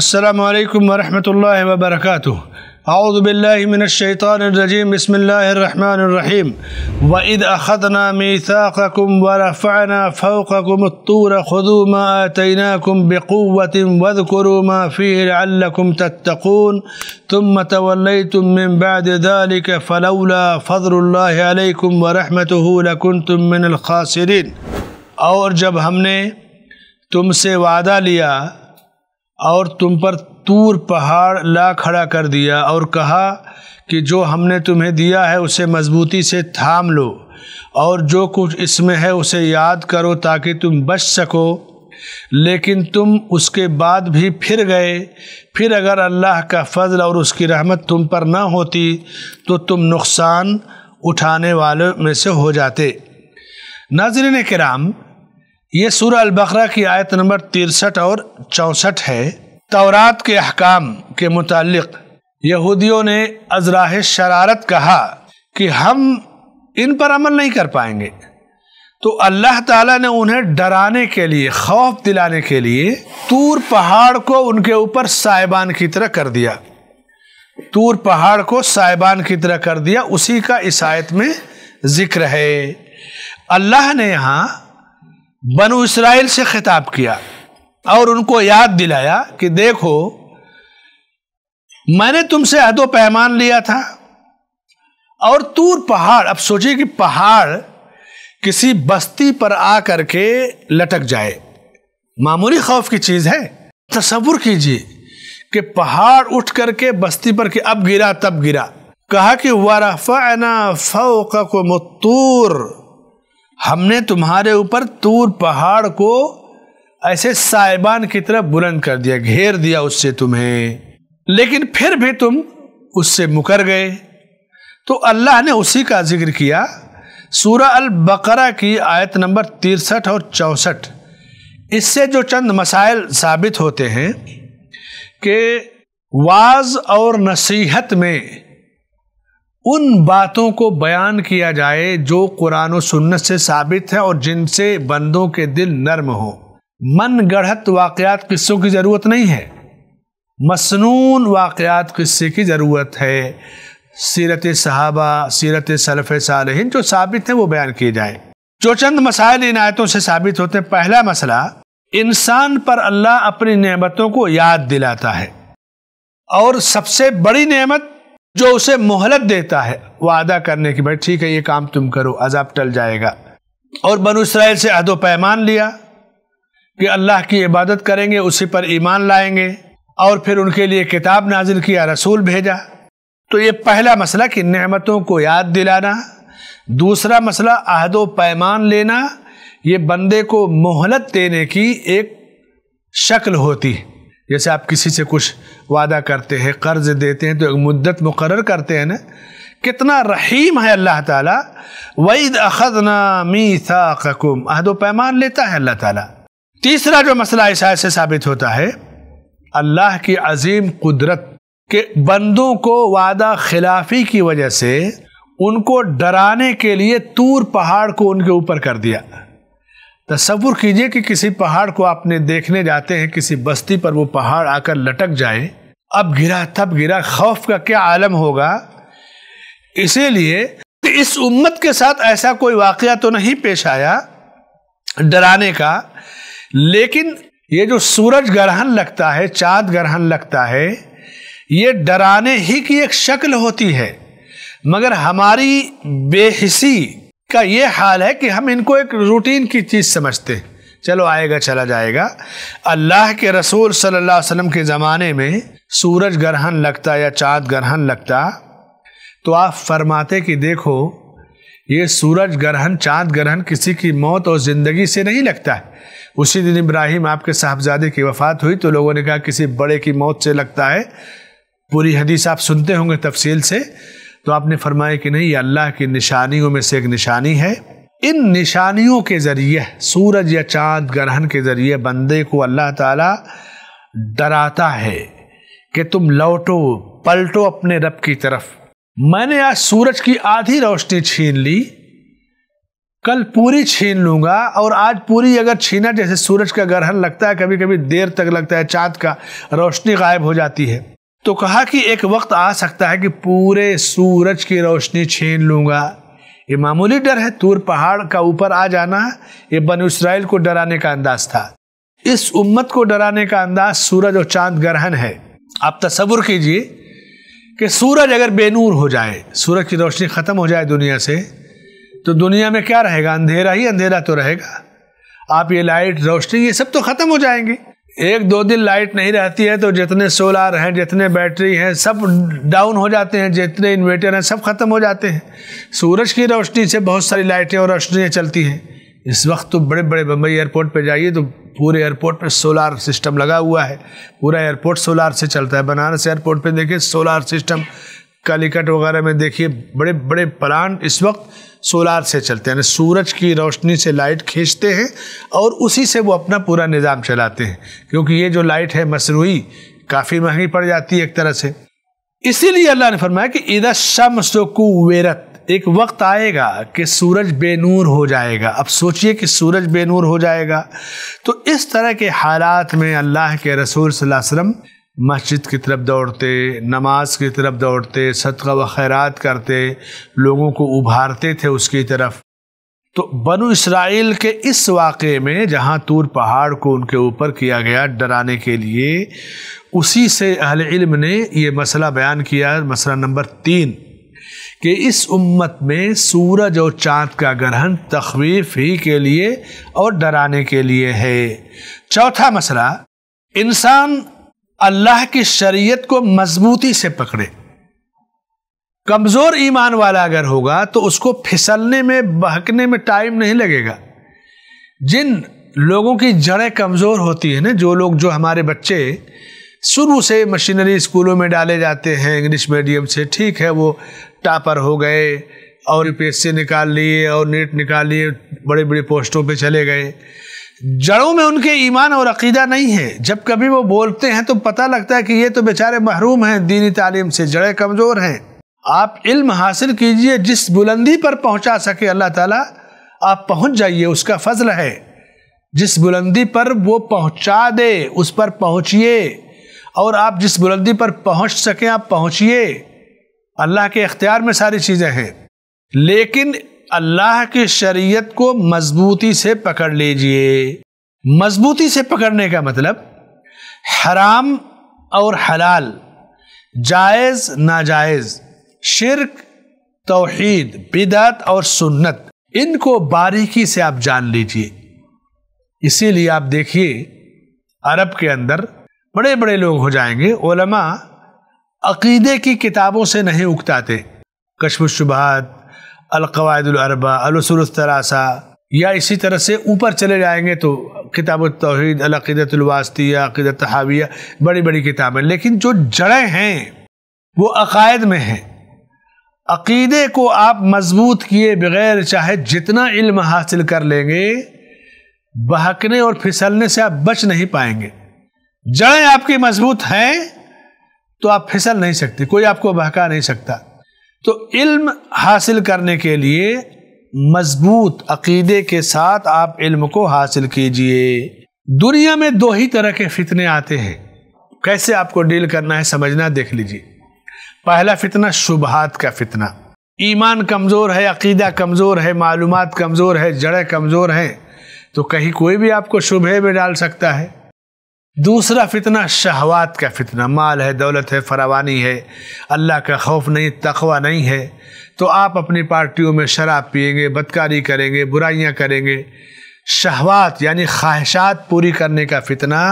السلام علیکم ورحمۃ اللہ وبرکاتہ۔ اعوذ باللہ من الشیطان الرجیم، بسم اللہ الرحمن الرحیم۔ وَإِذْ أَخَذْنَا مِيثَاقَكُمْ وَرَفَعْنَا فَوْقَكُمُ الطُّورَ خُذُوا مَا آتَيْنَاكُمْ بِقُوَّةٍ وَاذْكُرُوا مَا فِيهِ لَعَلَّكُمْ تَتَّقُونَ ثُمَّ تَوَلَّيْتُمْ مِنْ بَعْدِ ذَلِكَ فَلَوْلَا فَضْلُ اللَّهِ عَلَيْكُمْ وَرَحْمَتُهُ لَكُنْتُمْ مِنَ الْخَاسِرِينَ۔ اور جب ہم نے تم سے وعدہ لیا اور تم پر طور پہاڑ لا کھڑا کر دیا اور کہا کہ جو ہم نے تمہیں دیا ہے اسے مضبوطی سے تھام لو اور جو کچھ اس میں ہے اسے یاد کرو تاکہ تم بچ سکو، لیکن تم اس کے بعد بھی پھر گئے۔ پھر اگر اللہ کا فضل اور اس کی رحمت تم پر نہ ہوتی تو تم نقصان اٹھانے والوں میں سے ہو جاتے۔ ناظرین کرام، یہ سورہ البقرہ کی آیت نمبر 63 اور 64 ہے۔ تورات کے احکام کے متعلق یہودیوں نے ازراہ شرارت کہا کہ ہم ان پر عمل نہیں کر پائیں گے، تو اللہ تعالیٰ نے انہیں ڈرانے کے لیے، خوف دلانے کے لیے طور پہاڑ کو ان کے اوپر سائبان کی طرح کر دیا، طور پہاڑ کو سائبان کی طرح کر دیا، اسی کا اس آیت میں ذکر ہے۔ اللہ نے یہاں بنو اسرائیل سے خطاب کیا اور ان کو یاد دلایا کہ دیکھو، میں نے تم سے عہد و پیمان لیا تھا اور طور پہاڑ، اب سوچیے کہ پہاڑ کسی بستی پر آ کر کے لٹک جائے، معمولی خوف کی چیز ہے۔ تصور کیجیے کہ پہاڑ اٹھ کر کے بستی پر کہ اب گرا تب گرا۔ کہا کہ وَرَفَعْنَا فَوْقَكُمُ الطُّورَ، ہم نے تمہارے اوپر طور پہاڑ کو ایسے سائبان کی طرف بلند کر دیا، گھیر دیا اس سے تمہیں، لیکن پھر بھی تم اس سے مکر گئے۔ تو اللہ نے اسی کا ذکر کیا سورہ البقرہ کی آیت نمبر 63 اور 64۔ اس سے جو چند مسائل ثابت ہوتے ہیں کہ واعظ اور نصیحت میں ان باتوں کو بیان کیا جائے جو قرآن و سنت سے ثابت ہے اور جن سے بندوں کے دل نرم ہوں، من گڑھت واقعات قصوں کی ضرورت نہیں ہے، مسنون واقعات قصے کی ضرورت ہے۔ سیرت صحابہ، سیرت سلف صالحین جو ثابت ہیں وہ بیان کیے جائیں۔ جو چند مسائل ان آیتوں سے ثابت ہوتے ہیں، پہلا مسئلہ، انسان پر اللہ اپنی نعمتوں کو یاد دلاتا ہے اور سب سے بڑی نعمت جو اسے مہلت دیتا ہے وعدہ کرنے کی، بھائی ٹھیک ہے یہ کام تم کرو عذاب ٹل جائے گا۔ اور بنو اسرائیل سے عہد و پیمان لیا کہ اللہ کی عبادت کریں گے، اسی پر ایمان لائیں گے، اور پھر ان کے لیے کتاب نازل کیا، رسول بھیجا۔ تو یہ پہلا مسئلہ کہ نعمتوں کو یاد دلانا۔ دوسرا مسئلہ، عہد و پیمان لینا، یہ بندے کو مہلت دینے کی ایک شکل ہوتی ہے۔ جیسے آپ کسی سے کچھ وعدہ کرتے ہیں، قرض دیتے ہیں تو ایک مدت مقرر کرتے ہیں نا، کتنا رحیم ہے اللہ تعالیٰ۔ وَإِذْ أَخَذْنَا مِيثَاقَكُمْ، عہد و پیمان لیتا ہے اللہ تعالیٰ۔ تیسرا جو مسئلہ اس آیت سے ثابت ہوتا ہے، اللہ کی عظیم قدرت کہ بندوں کو وعدہ خلافی کی وجہ سے ان کو ڈرانے کے لیے طور پہاڑ کو ان کے اوپر کر دیا۔ تصور کیجئے کہ کسی پہاڑ کو آپ نے دیکھنے جاتے ہیں، کسی بستی پر وہ پہاڑ آ کر لٹک جائے، اب گرا تب گرا، خوف کا کیا عالم ہوگا۔ اسی لیے اس امت کے ساتھ ایسا کوئی واقعہ تو نہیں پیش آیا ڈرانے کا، لیکن یہ جو سورج گرہن لگتا ہے، چاند گرہن لگتا ہے، یہ ڈرانے ہی کی ایک شکل ہوتی ہے۔ مگر ہماری بے حسی کا یہ حال ہے کہ ہم ان کو ایک روٹین کی چیز سمجھتے ہیں، چلو آئے گا چلا جائے گا۔ اللہ کے رسول صلی اللہ علیہ وسلم کے زمانے میں سورج گرہن لگتا یا چاند گرہن لگتا تو آپ فرماتے کہ دیکھو، یہ سورج گرہن چاند گرہن کسی کی موت اور زندگی سے نہیں لگتا ہے۔ اسی دن ابراہیم آپ کے صاحبزادے کی وفات ہوئی تو لوگوں نے کہا کسی بڑے کی موت سے لگتا ہے، پوری حدیث آپ سنتے ہوں گے تفصیل سے۔ تو آپ نے فرمایا کہ نہیں، یہ اللہ کی نشانیوں میں سے ایک نشانی ہے۔ ان نشانیوں کے ذریعے، سورج یا چاند گرہن کے ذریعے بندے کو اللہ تعالیٰ ڈراتا ہے کہ تم لوٹو پلٹو اپنے رب کی طرف۔ میں نے آج سورج کی آدھی روشنی چھین لی، کل پوری چھین لوں گا، اور آج پوری اگر چھینا جیسے سورج کا گرہن لگتا ہے، کبھی کبھی دیر تک لگتا ہے، چاند کا روشنی غائب ہو جاتی ہے، تو کہا کہ ایک وقت آ سکتا ہے کہ پورے سورج کی روشنی چھین لوں گا۔ یہ معمولی ڈر ہے، طور پہاڑ کا اوپر آ جانا یہ بنو اسرائیل کو ڈرانے کا انداز تھا، اس امت کو ڈرانے کا انداز سورج اور چاند گرہن ہے۔ آپ تصور کیجئے کہ سورج اگر بے نور ہو جائے، سورج کی روشنی ختم ہو جائے دنیا سے، تو دنیا میں کیا رہے گا؟ اندھیرا ہی اندھیرا تو رہے گا۔ آپ یہ لائٹ، روشنی، یہ سب تو ختم ہو جائیں گے۔ ایک دو دن لائٹ نہیں رہتی ہے تو جتنے سولار ہیں، جتنے بیٹری ہیں، سب ڈاؤن ہو جاتے ہیں، جتنے انویٹر ہیں سب ختم ہو جاتے ہیں۔ سورج کی روشنی سے بہت ساری لائٹیں اور روشنیاں چلتی ہیں۔ اس وقت تو بڑے بڑے بمبئی ایئرپورٹ پہ جائیے تو پورے ایئرپورٹ پہ سولار سسٹم لگا ہوا ہے، پورا ایئرپورٹ سولار سے چلتا ہے۔ بنارس ایئرپورٹ پہ دیکھیے سولار سسٹم، کالیکٹ وغیرہ میں دیکھیے بڑے بڑے پلانٹ اس وقت سولار سے چلتے ہیں، سورج کی روشنی سے لائٹ کھینچتے ہیں اور اسی سے وہ اپنا پورا نظام چلاتے ہیں، کیونکہ یہ جو لائٹ ہے مصنوعی کافی مہنگی پڑ جاتی ہے ایک طرح سے۔ اسی لیے اللہ نے فرمایا کہ اذا الشمس کوورت، ایک وقت آئے گا کہ سورج بے نور ہو جائے گا۔ اب سوچئے کہ سورج بے نور ہو جائے گا، تو اس طرح کے حالات میں اللہ کے رسول صلی اللہ علیہ وسلم مسجد کی طرف دوڑتے، نماز کی طرف دوڑتے، صدقہ و خیرات کرتے، لوگوں کو ابھارتے تھے اس کی طرف۔ تو بنو اسرائیل کے اس واقعے میں جہاں طور پہاڑ کو ان کے اوپر کیا گیا ڈرانے کے لیے، اسی سے اہل علم نے یہ مسئلہ بیان کیا، مسئلہ نمبر 3، کہ اس امت میں سورج اور چاند کا گرہن تخویف ہی کے لیے اور ڈرانے کے لیے ہے۔ چوتھا مسئلہ، انسان اللہ کی شریعت کو مضبوطی سے پکڑے۔ کمزور ایمان والا اگر ہوگا تو اس کو پھسلنے میں، بہکنے میں ٹائم نہیں لگے گا۔ جن لوگوں کی جڑیں کمزور ہوتی ہیں نا، جو لوگ، جو ہمارے بچے شروع سے مشینری اسکولوں میں ڈالے جاتے ہیں انگلش میڈیم سے، ٹھیک ہے وہ ٹاپر ہو گئے اور یو پی ایس سی نکال لیے اور نیٹ نکال لیے، بڑے بڑے پوسٹوں پہ چلے گئے، جڑوں میں ان کے ایمان اور عقیدہ نہیں ہے۔ جب کبھی وہ بولتے ہیں تو پتہ لگتا ہے کہ یہ تو بیچارے محروم ہیں دینی تعلیم سے، جڑیں کمزور ہیں۔ آپ علم حاصل کیجئے، جس بلندی پر پہنچا سکے اللہ تعالیٰ آپ پہنچ جائیے، اس کا فضل ہے۔ جس بلندی پر وہ پہنچا دے اس پر پہنچیے، اور آپ جس بلندی پر پہنچ سکیں آپ پہنچیے۔ اللہ کے اختیار میں ساری چیزیں ہیں، لیکن اللہ کی شریعت کو مضبوطی سے پکڑ لیجئے۔ مضبوطی سے پکڑنے کا مطلب حرام اور حلال، جائز ناجائز، شرک، توحید، بدعت اور سنت، ان کو باریکی سے آپ جان لیجئے۔ اسی لیے آپ دیکھیے عرب کے اندر بڑے بڑے لوگ ہو جائیں گے، علماء عقیدے کی کتابوں سے نہیں اکتاتے، کشف الشبہات، القواعد الاربع، الاصول الثلاثہ، یا اسی طرح سے اوپر چلے جائیں گے تو کتاب التوحید، العقیدۃ الواسطیہ، عقیدۃ الطحاویہ، بڑی بڑی کتابیں، لیکن جو جڑیں ہیں وہ عقائد میں ہیں۔ عقیدے کو آپ مضبوط کیے بغیر چاہے جتنا علم حاصل کر لیں گے، بہکنے اور پھسلنے سے آپ بچ نہیں پائیں گے۔ جڑیں آپ کی مضبوط ہیں تو آپ پھسل نہیں سکتے، کوئی آپ کو بہکا نہیں سکتا۔ تو علم حاصل کرنے کے لیے مضبوط عقیدے کے ساتھ آپ علم کو حاصل کیجئے۔ دنیا میں دو ہی طرح کے فتنے آتے ہیں، کیسے آپ کو ڈیل کرنا ہے سمجھنا، دیکھ لیجئے۔ پہلا فتنہ شبہات کا فتنہ، ایمان کمزور ہے، عقیدہ کمزور ہے، معلومات کمزور ہے، جڑیں کمزور ہیں، تو کہیں کوئی بھی آپ کو شبہے میں ڈال سکتا ہے۔ دوسرا فتنہ شہوات کا فتنہ، مال ہے، دولت ہے، فراوانی ہے، اللہ کا خوف نہیں، تقوی نہیں ہے، تو آپ اپنی پارٹیوں میں شراب پیئیں گے، بدکاری کریں گے، برائیاں کریں گے۔ شہوات یعنی خواہشات پوری کرنے کا فتنہ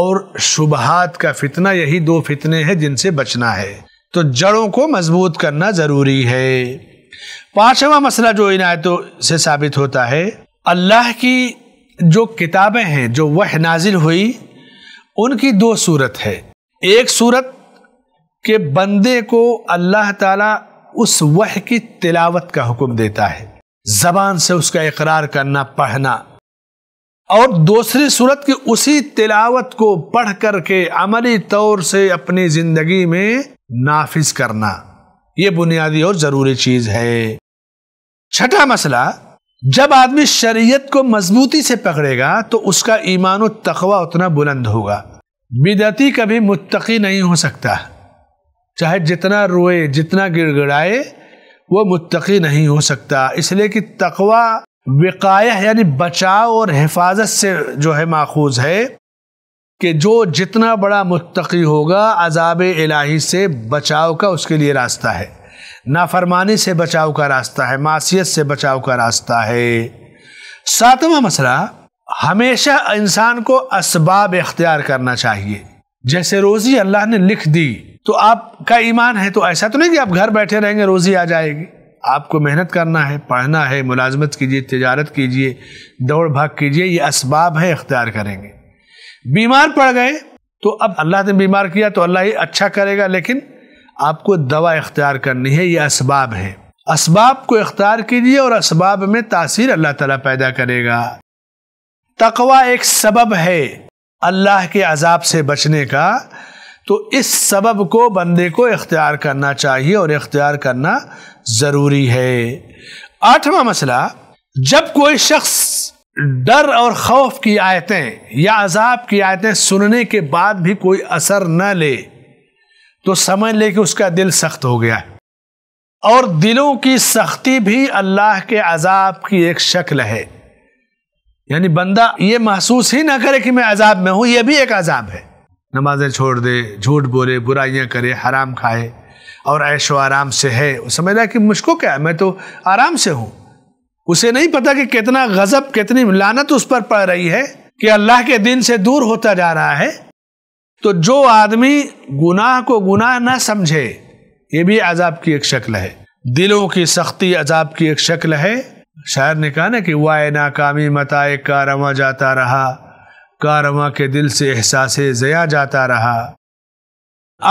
اور شبہات کا فتنہ، یہی دو فتنے ہیں جن سے بچنا ہے، تو جڑوں کو مضبوط کرنا ضروری ہے۔ پانچواں مسئلہ جو ان آیتوں سے ثابت ہوتا ہے، اللہ کی جو کتابیں ہیں، جو وحی نازل ہوئی، ان کی دو صورت ہے۔ ایک صورت کہ بندے کو اللہ تعالیٰ اس وحی کی تلاوت کا حکم دیتا ہے، زبان سے اس کا اقرار کرنا، پڑھنا، اور دوسری صورت کہ اسی تلاوت کو پڑھ کر کے عملی طور سے اپنی زندگی میں نافذ کرنا، یہ بنیادی اور ضروری چیز ہے۔ چھٹا مسئلہ، جب آدمی شریعت کو مضبوطی سے پکڑے گا تو اس کا ایمان و تقوی اتنا بلند ہوگا. بدعتی کبھی متقی نہیں ہو سکتا، چاہے جتنا روئے جتنا گڑ گڑائے وہ متقی نہیں ہو سکتا، اس لیے کہ تقوی وقایہ یعنی بچاؤ اور حفاظت سے جو ہے ماخوذ ہے، کہ جو جتنا بڑا متقی ہوگا عذاب الہی سے بچاؤ کا اس کے لیے راستہ ہے، نافرمانی سے بچاؤ کا راستہ ہے، معصیت سے بچاؤ کا راستہ ہے. ساتواں مسئلہ، ہمیشہ انسان کو اسباب اختیار کرنا چاہیے. جیسے روزی اللہ نے لکھ دی تو آپ کا ایمان ہے تو ایسا تو نہیں کہ آپ گھر بیٹھے رہیں گے روزی آ جائے گی. آپ کو محنت کرنا ہے، پڑھنا ہے، ملازمت کیجیے، تجارت کیجیے، دوڑ بھاگ کیجیے، یہ اسباب ہے اختیار کریں گے. بیمار پڑ گئے تو اب اللہ نے بیمار کیا تو اللہ ہی اچھا کرے گا، لیکن آپ کو دوا اختیار کرنی ہے، یہ اسباب ہے. اسباب کو اختیار کیجیے اور اسباب میں تاثیر اللہ تعالیٰ پیدا کرے گا. تقوی ایک سبب ہے اللہ کے عذاب سے بچنے کا، تو اس سبب کو بندے کو اختیار کرنا چاہیے اور اختیار کرنا ضروری ہے. آٹھواں مسئلہ، جب کوئی شخص ڈر اور خوف کی آیتیں یا عذاب کی آیتیں سننے کے بعد بھی کوئی اثر نہ لے تو سمجھ لے کہ اس کا دل سخت ہو گیا ہے، اور دلوں کی سختی بھی اللہ کے عذاب کی ایک شکل ہے. یعنی بندہ یہ محسوس ہی نہ کرے کہ میں عذاب میں ہوں، یہ بھی ایک عذاب ہے. نمازیں چھوڑ دے، جھوٹ بولے، برائیاں کرے، حرام کھائے اور عیش و آرام سے ہے، سمجھ رہا ہے کہ مجھ کو کیا ہے، میں تو آرام سے ہوں. اسے نہیں پتا کہ کتنا غضب کتنی لعنت اس پر پڑ رہی ہے کہ اللہ کے دین سے دور ہوتا جا رہا ہے. تو جو آدمی گناہ کو گناہ نہ سمجھے، یہ بھی عذاب کی ایک شکل ہے. دلوں کی سختی عذاب کی ایک شکل ہے. شاعر نے کہا نا کہ وائے ناکامی متاع کارواں جاتا رہا، کارواں کے دل سے احساس ضیا جاتا رہا.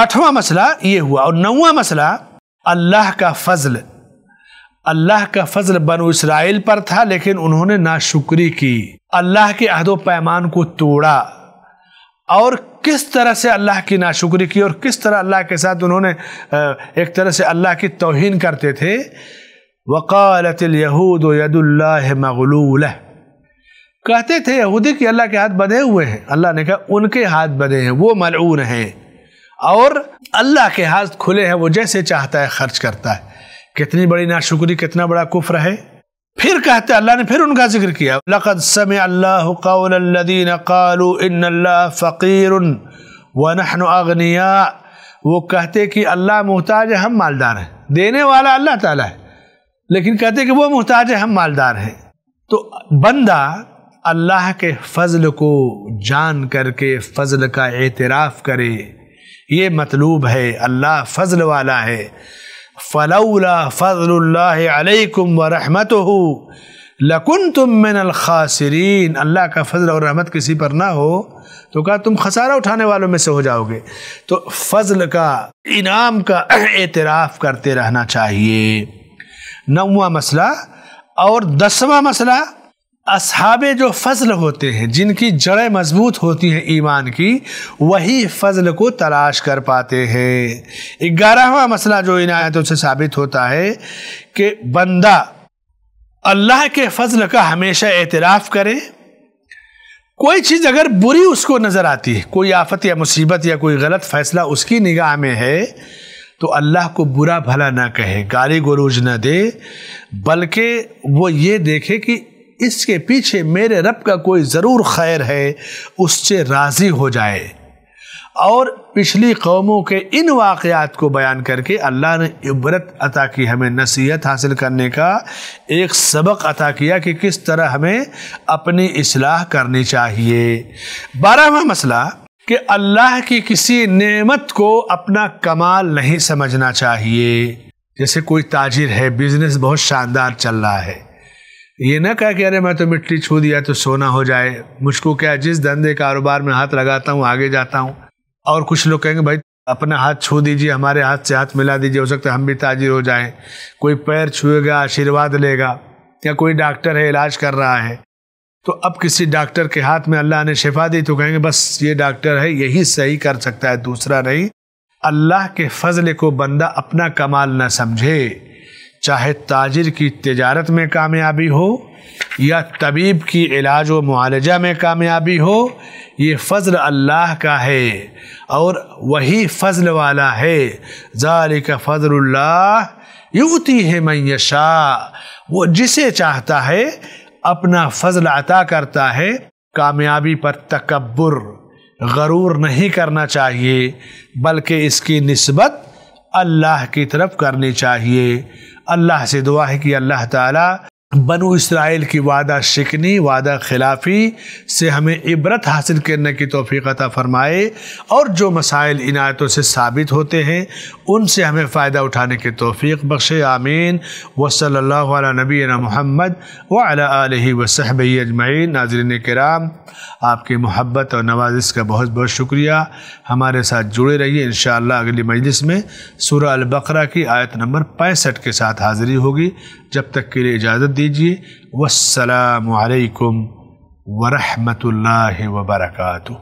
آٹھواں مسئلہ یہ ہوا. اور نواں مسئلہ، اللہ کا فضل. اللہ کا فضل بنو اسرائیل پر تھا لیکن انہوں نے ناشکری کی، اللہ کے عہد و پیمان کو توڑا. اور کس طرح سے اللہ کی ناشکری کی اور کس طرح اللہ کے ساتھ انہوں نے ایک طرح سے اللہ کی توہین کرتے تھے. وقالت اليهود يد الله مغلولة، کہتے تھے یہودی کہ اللہ کے ہاتھ بندھے ہوئے ہیں. اللہ نے کہا ان کے ہاتھ بندھے ہیں، وہ ملعون ہیں، اور اللہ کے ہاتھ کھلے ہیں، وہ جیسے چاہتا ہے خرچ کرتا ہے. کتنی بڑی ناشکری، کتنا بڑا کفر ہے. پھر کہتے اللہ نے پھر ان کا ذکر کیا، لَقَدْ سَمِعَ اللَّهُ قَوْلَ الَّذِينَ قَالُوا إِنَّ اللَّهَ فَقِيرٌ وَنَحْنُ أَغْنِيَا، وہ کہتے کہ اللہ محتاج ہے، ہم مالدار ہیں. دینے والا اللہ تعالیٰ ہے، لیکن کہتے کہ وہ محتاج ہے، ہم مالدار ہیں. تو بندہ اللہ کے فضل کو جان کر کے فضل کا اعتراف کرے، یہ مطلوب ہے. اللہ فضل والا ہے. فَلَوْلَا فَضْلُ اللَّهِ عَلَيْكُمْ وَرَحْمَتُهُ لَكُنْتُمْ مِنَ الْخَاسِرِينَ، اللہ کا فضل اور رحمت کسی پر نہ ہو تو کہا تم خسارہ اٹھانے والوں میں سے ہو جاؤ گے. تو فضل کا، انعام کا اعتراف کرتے رہنا چاہیے. نواں مسئلہ. اور دسواں مسئلہ، اصحاب جو فضل ہوتے ہیں، جن کی جڑیں مضبوط ہوتی ہیں ایمان کی، وہی فضل کو تلاش کر پاتے ہیں. گیارہواں مسئلہ جو ان آیتوں سے ثابت ہوتا ہے کہ بندہ اللہ کے فضل کا ہمیشہ اعتراف کرے. کوئی چیز اگر بری اس کو نظر آتی ہے، کوئی آفت یا مصیبت یا کوئی غلط فیصلہ اس کی نگاہ میں ہے، تو اللہ کو برا بھلا نہ کہے، گالی گلوج نہ دے، بلکہ وہ یہ دیکھے کہ اس کے پیچھے میرے رب کا کوئی ضرور خیر ہے، اس سے راضی ہو جائے. اور پچھلی قوموں کے ان واقعات کو بیان کر کے اللہ نے عبرت عطا کی، ہمیں نصیحت حاصل کرنے کا ایک سبق عطا کیا کہ کس طرح ہمیں اپنی اصلاح کرنی چاہیے. بارہواں مسئلہ کہ اللہ کی کسی نعمت کو اپنا کمال نہیں سمجھنا چاہیے. جیسے کوئی تاجر ہے، بزنس بہت شاندار چل رہا ہے، یہ نہ کہا کہ ارے میں تو مٹی چھو دیا تو سونا ہو جائے، مجھ کو کیا، جس دھندے کاروبار میں ہاتھ لگاتا ہوں آگے جاتا ہوں. اور کچھ لوگ کہیں گے بھائی اپنا ہاتھ چھو دیجئے، ہمارے ہاتھ سے ہاتھ ملا دیجئے، ہو سکتا ہے ہم بھی تاجر ہو جائیں. کوئی پیر چھوئے گا، آشیرواد لے گا، یا کوئی ڈاکٹر ہے علاج کر رہا ہے، تو اب کسی ڈاکٹر کے ہاتھ میں اللہ نے شفا دی تو کہیں گے بس یہ ڈاکٹر ہے، یہی صحیح کر سکتا ہے، دوسرا نہیں. اللہ کے فضل کو بندہ اپنا کمال نہ سمجھے، چاہے تاجر کی تجارت میں کامیابی ہو یا طبیب کی علاج و معالجہ میں کامیابی ہو، یہ فضل اللہ کا ہے اور وہی فضل والا ہے۔ ذالک فضل اللہ یؤتی ہے من یشاء، وہ جسے چاہتا ہے اپنا فضل عطا کرتا ہے۔ کامیابی پر تکبر، غرور نہیں کرنا چاہیے، بلکہ اس کی نسبت اللہ کی طرف کرنی چاہیے۔ اللہ سے دعا ہے کہ اللہ تعالیٰ بنو اسرائیل کی وعدہ شکنی، وعدہ خلافی سے ہمیں عبرت حاصل کرنے کی توفیق عطا فرمائے، اور جو مسائل ان آیتوں سے ثابت ہوتے ہیں ان سے ہمیں فائدہ اٹھانے کی توفیق بخشے، آمین۔ وصلی اللہ علی نبینا محمد وعلی آلہ وصحبہ اجمعین۔ ناظرین کرام، آپ کی محبت اور نوازش کا بہت بہت شکریہ۔ ہمارے ساتھ جڑے رہیے، انشاءاللہ اگلی مجلس میں سورہ البقرہ کی آیت نمبر 65 کے ساتھ حاضری ہوگی۔ جب تک کے لیے اجازت دیجیے۔ والسلام علیکم ورحمۃ اللہ وبرکاتہ۔